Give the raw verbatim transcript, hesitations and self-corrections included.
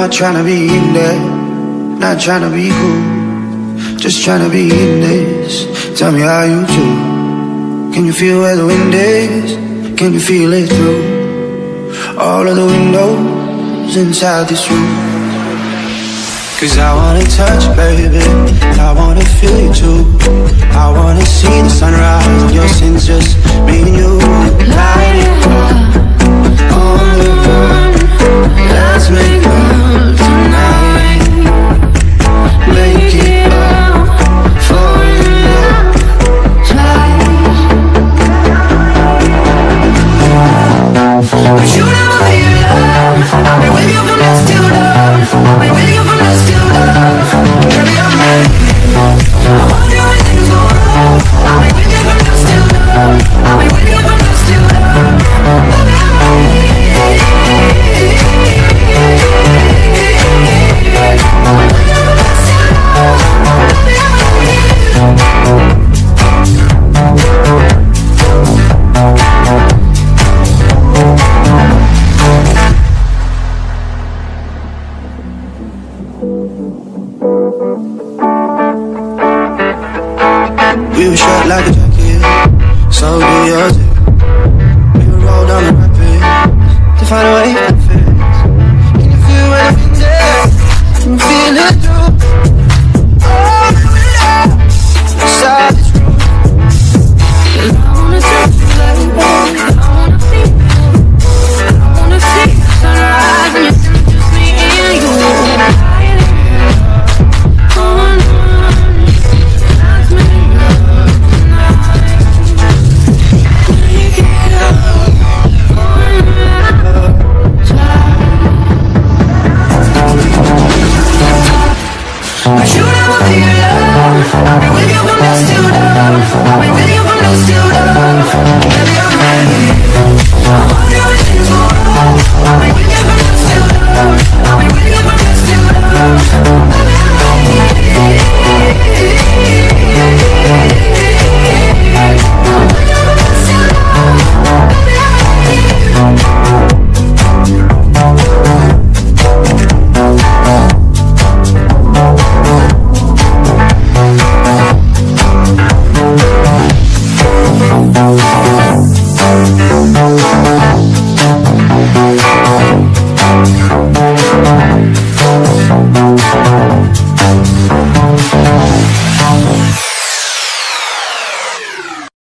Not tryna be in there, not tryna be cool, just tryna be in this. Tell me how you do. Can you feel where the wind is? Can you feel it through all of the windows inside this room? Cause I wanna touch, baby, I wanna feel you too. I wanna see the sunrise and your sins, just me and you. Light it up, on the run, let's make love tonight. Make it up, fall in love, tonight. But you never leave love, I'll be with you from dusk till dawn. I'll be with you from dusk till dawn. Baby, I'm ready. I wonder when things go wrong. I'll be with you from dusk till dawn. I'll be with you from dusk till dawn. Baby, I'm ready. We were shot like a jacket, so do yours. We would roll down the rapids to find a way to fix. Can you feel what I feel? Can you feel it?